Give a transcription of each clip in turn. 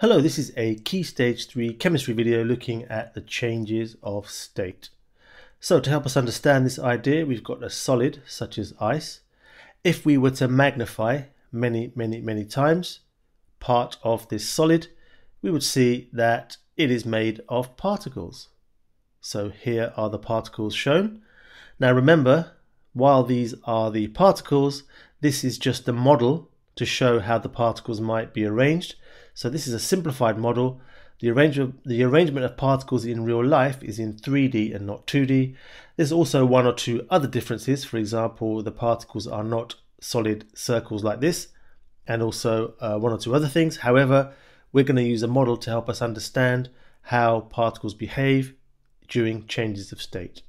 Hello, this is a Key Stage 3 chemistry video looking at the changes of state. So to help us understand this idea, we've got a solid such as ice. If we were to magnify many times part of this solid, we would see that it is made of particles. So here are the particles shown. Now remember, while these are the particles, this is just a model to show how the particles might be arranged. So this is a simplified model. The arrangement of particles in real life is in 3D and not 2D. There's also one or two other differences. For example, the particles are not solid circles like this, and also one or two other things. However, we're going to use a model to help us understand how particles behave during changes of state.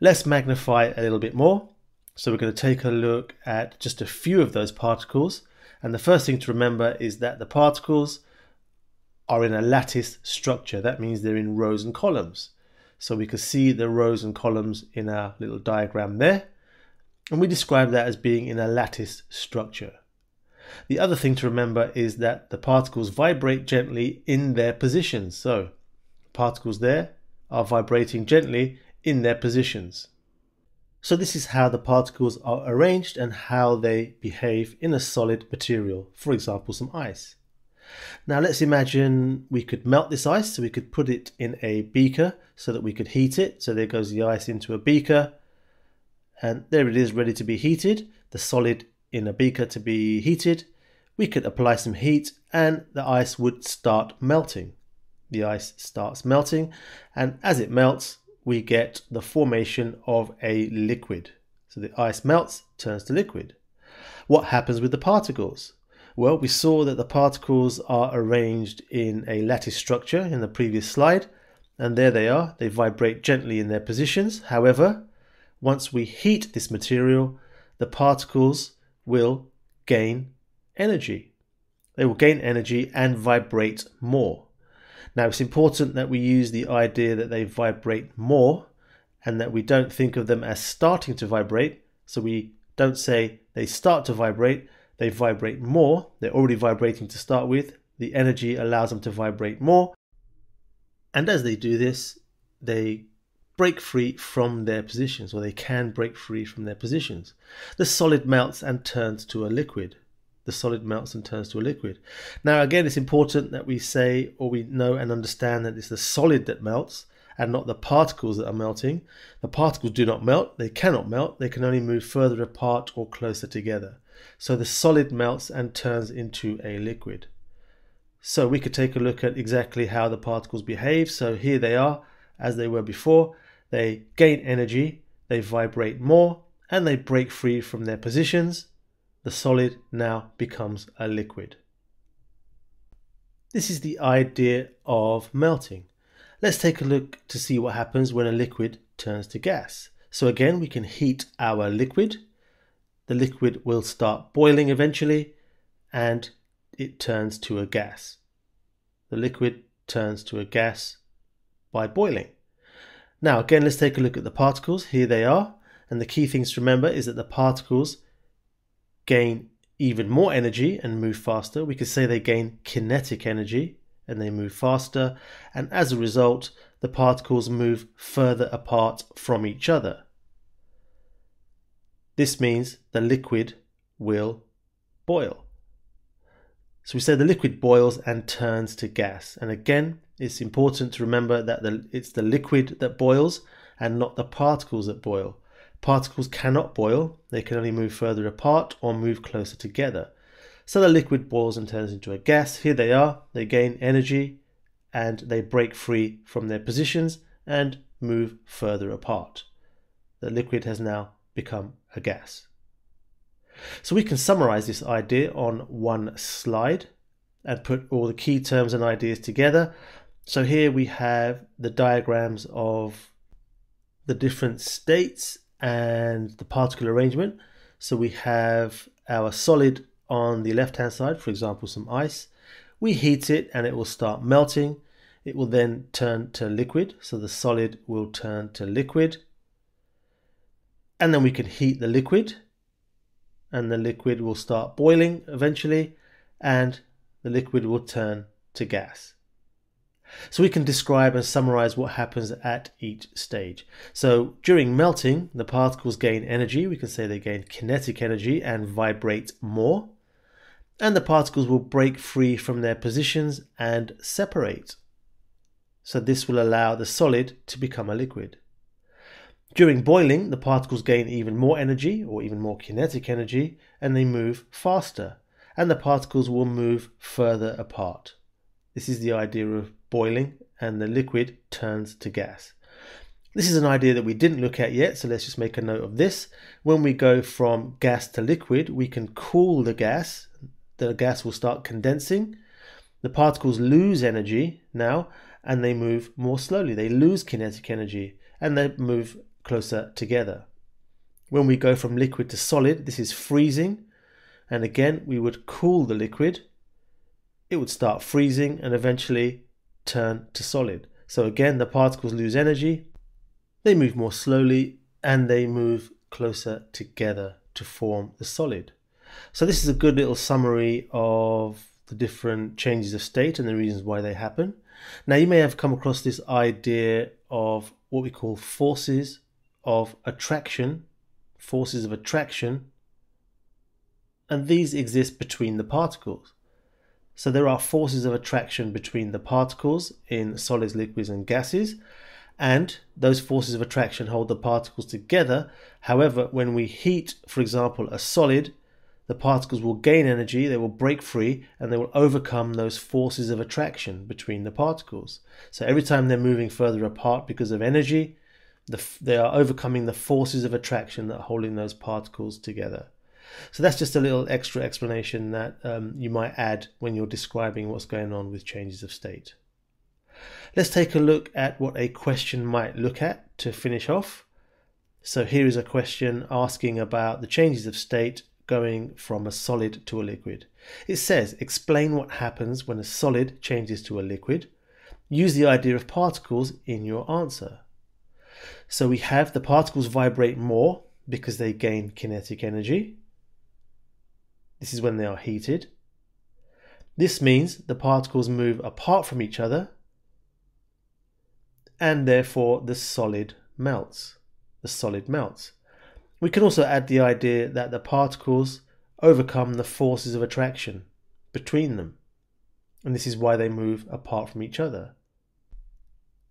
Let's magnify a little bit more. So we're going to take a look at just a few of those particles. And the first thing to remember is that the particles are in a lattice structure. That means they're in rows and columns. So we can see the rows and columns in our little diagram there. And we describe that as being in a lattice structure. The other thing to remember is that the particles vibrate gently in their positions. So particles there are vibrating gently in their positions. So this is how the particles are arranged and how they behave in a solid material, for example, some ice. Now let's imagine we could melt this ice, so we could put it in a beaker so that we could heat it. So there goes the ice into a beaker, and there it is ready to be heated, the solid in a beaker to be heated. We could apply some heat and the ice would start melting. The ice starts melting, and as it melts, we get the formation of a liquid. So the ice melts, turns to liquid. What happens with the particles? Well, we saw that the particles are arranged in a lattice structure in the previous slide, and there they are. They vibrate gently in their positions. However, once we heat this material, the particles will gain energy. They will gain energy and vibrate more. Now, it's important that we use the idea that they vibrate more and that we don't think of them as starting to vibrate. So we don't say they start to vibrate, they vibrate more. They're already vibrating to start with. The energy allows them to vibrate more. And as they do this, they break free from their positions, or they can break free from their positions. The solid melts and turns to a liquid. The solid melts and turns to a liquid. Now again, it's important that we say, or we know and understand, that it's the solid that melts and not the particles that are melting. The particles do not melt, they cannot melt, they can only move further apart or closer together. So the solid melts and turns into a liquid. So we could take a look at exactly how the particles behave. So here they are, as they were before. They gain energy, they vibrate more, and they break free from their positions. The solid now becomes a liquid. This is the idea of melting. Let's take a look to see what happens when a liquid turns to gas. So again, we can heat our liquid. The liquid will start boiling eventually, and it turns to a gas. The liquid turns to a gas by boiling. Now again, let's take a look at the particles. Here they are. And the key things to remember is that the particles gain even more energy and move faster. We could say they gain kinetic energy and they move faster, and as a result the particles move further apart from each other. This means the liquid will boil. So we say the liquid boils and turns to gas, and again it's important to remember that it's the liquid that boils and not the particles that boil. Particles cannot boil, they can only move further apart or move closer together. So the liquid boils and turns into a gas. Here they are, they gain energy and they break free from their positions and move further apart. The liquid has now become a gas. So we can summarize this idea on one slide and put all the key terms and ideas together. So here we have the diagrams of the different states and the particle arrangement. So we have our solid on the left hand side, for example some ice. We heat it and it will start melting. It will then turn to liquid, so the solid will turn to liquid, and then we can heat the liquid and the liquid will start boiling eventually, and the liquid will turn to gas. So we can describe and summarize what happens at each stage. So during melting, the particles gain energy. We can say they gain kinetic energy and vibrate more. And the particles will break free from their positions and separate. So this will allow the solid to become a liquid. During boiling, the particles gain even more energy, or even more kinetic energy, and they move faster. And the particles will move further apart. This is the idea of boiling, and the liquid turns to gas. This is an idea that we didn't look at yet, so let's just make a note of this. When we go from gas to liquid, we can cool the gas. The gas will start condensing. The particles lose energy now, and they move more slowly. They lose kinetic energy, and they move closer together. When we go from liquid to solid, this is freezing. And again, we would cool the liquid. It would start freezing and eventually turn to solid. So again, the particles lose energy. They move more slowly and they move closer together to form the solid. So this is a good little summary of the different changes of state and the reasons why they happen. Now, you may have come across this idea of what we call forces of attraction, and these exist between the particles. So there are forces of attraction between the particles in solids, liquids and gases, and those forces of attraction hold the particles together. However, when we heat, for example, a solid, the particles will gain energy, they will break free, and they will overcome those forces of attraction between the particles. So every time they're moving further apart because of energy, they are overcoming the forces of attraction that are holding those particles together. So that's just a little extra explanation that you might add when you're describing what's going on with changes of state. Let's take a look at what a question might look at to finish off. So here is a question asking about the changes of state going from a solid to a liquid. It says, explain what happens when a solid changes to a liquid. Use the idea of particles in your answer. So we have the particles vibrate more because they gain kinetic energy. This is when they are heated. This means the particles move apart from each other, and therefore the solid melts. We can also add the idea that the particles overcome the forces of attraction between them, and this is why they move apart from each other.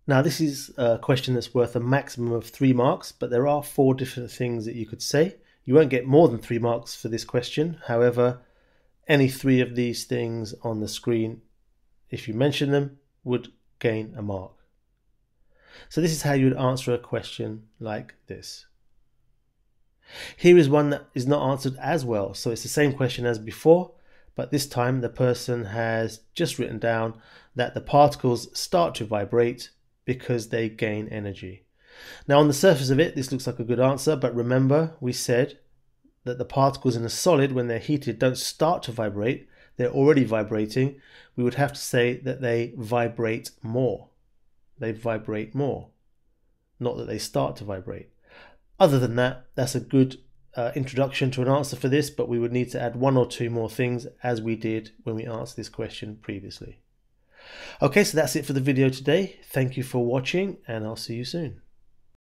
Now, this is a question that's worth a maximum of 3 marks, but there are 4 different things that you could say. You won't get more than 3 marks for this question. However, any 3 of these things on the screen, if you mention them, would gain a mark. So this is how you would answer a question like this. Here is one that is not answered as well. So it's the same question as before, but this time the person has just written down that the particles start to vibrate because they gain energy. Now, on the surface of it, this looks like a good answer, but remember we said that the particles in a solid, when they're heated, don't start to vibrate. They're already vibrating. We would have to say that they vibrate more. Not that they start to vibrate. Other than that, that's a good introduction to an answer for this, but we would need to add 1 or 2 more things as we did when we answered this question previously. Okay, so that's it for the video today. Thank you for watching, and I'll see you soon.